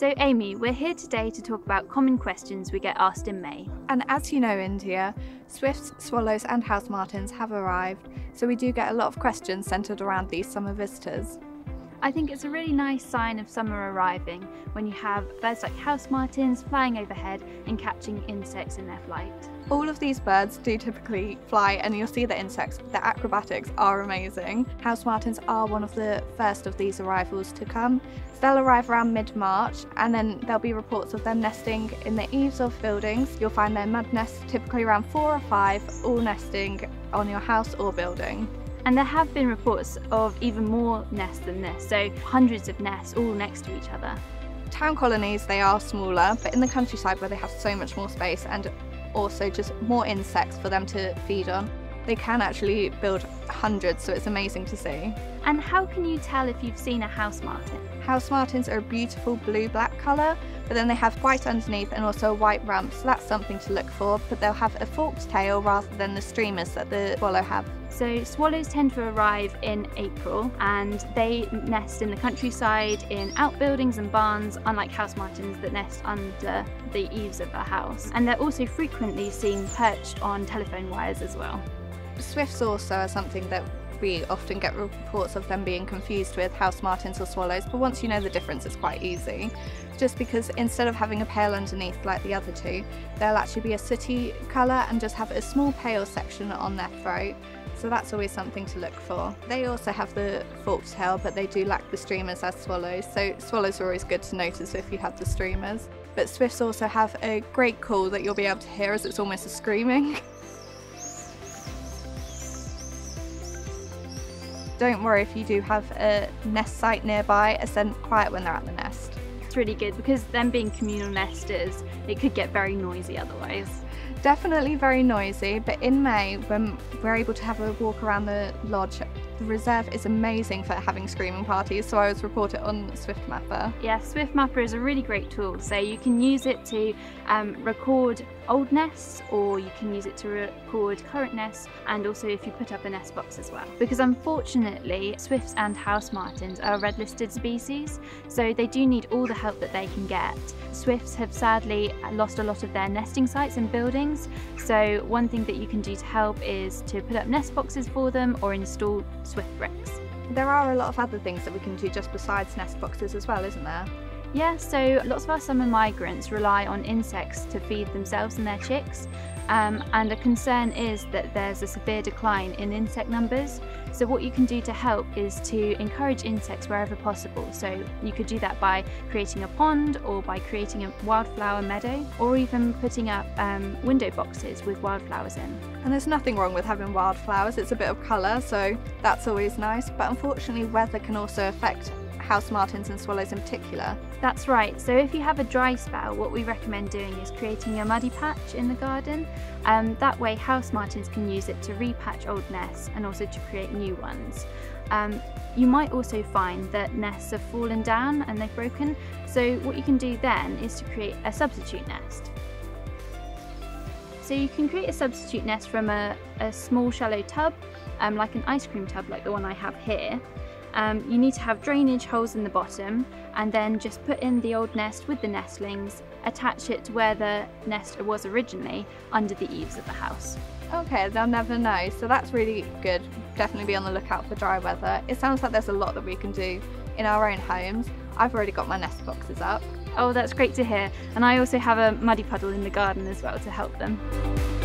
So Amy, we're here today to talk about common questions we get asked in May. And as you know, India, swifts, swallows and house martins have arrived, so we do get a lot of questions centred around these summer visitors. I think it's a really nice sign of summer arriving when you have birds like house martins flying overhead and catching insects in their flight. All of these birds do typically fly, and you'll see the insects, the acrobatics are amazing. House martins are one of the first of these arrivals to come. So they'll arrive around mid-March, and then there'll be reports of them nesting in the eaves of buildings. You'll find their mud nests typically around 4 or 5, all nesting on your house or building. And there have been reports of even more nests than this, so hundreds of nests all next to each other. Town colonies, they are smaller, but in the countryside where they have so much more space and also just more insects for them to feed on, they can actually build hundreds, so it's amazing to see. And how can you tell if you've seen a house martin? House martins are a beautiful blue-black colour, but then they have white underneath and also a white rump, so that's something to look for, but they'll have a forked tail rather than the streamers that the swallow have. So swallows tend to arrive in April, and they nest in the countryside in outbuildings and barns, unlike house martins that nest under the eaves of a house. And they're also frequently seen perched on telephone wires as well. Swifts also are something that we often get reports of them being confused with house martins or swallows, but once you know the difference it's quite easy, just because instead of having a pail underneath like the other two, they'll actually be a sooty colour and just have a small pale section on their throat, so that's always something to look for. They also have the forked tail, but they do lack the streamers as swallows, so swallows are always good to notice if you have the streamers. But swifts also have a great call that you'll be able to hear, as it's almost a screaming. Don't worry if you do have a nest site nearby, as they're quiet when they're at the nest. It's really good because them being communal nesters, it could get very noisy otherwise. Definitely very noisy, but in May when we're able to have a walk around the lodge, the reserve is amazing for having screaming parties, so I always report it on Swift Mapper. Yeah, Swift Mapper is a really great tool, so you can use it to record old nests, or you can use it to record current nests, and also if you put up a nest box as well. Because unfortunately, swifts and house martins are red listed species, so they do need all the help that they can get. Swifts have sadly lost a lot of their nesting sites and buildings, so one thing that you can do to help is to put up nest boxes for them or install swift bricks. There are a lot of other things that we can do just besides nest boxes as well, isn't there? Yeah, so lots of our summer migrants rely on insects to feed themselves and their chicks, and a concern is that there's a severe decline in insect numbers. So what you can do to help is to encourage insects wherever possible. So you could do that by creating a pond, or by creating a wildflower meadow, or even putting up window boxes with wildflowers in. And there's nothing wrong with having wildflowers, it's a bit of colour, so that's always nice, but unfortunately weather can also affect house martins and swallows in particular. That's right, so if you have a dry spell, what we recommend doing is creating a muddy patch in the garden. That way house martins can use it to repatch old nests and also to create new ones. You might also find that nests have fallen down and they've broken, so what you can do then is to create a substitute nest. So you can create a substitute nest from a small shallow tub, like an ice cream tub like the one I have here. You need to have drainage holes in the bottom, and then just put in the old nest with the nestlings, attach it to where the nest was originally, under the eaves of the house. Okay, they'll never know, so that's really good. Definitely be on the lookout for dry weather. It sounds like there's a lot that we can do in our own homes. I've already got my nest boxes up. Oh, that's great to hear, and I also have a muddy puddle in the garden as well to help them.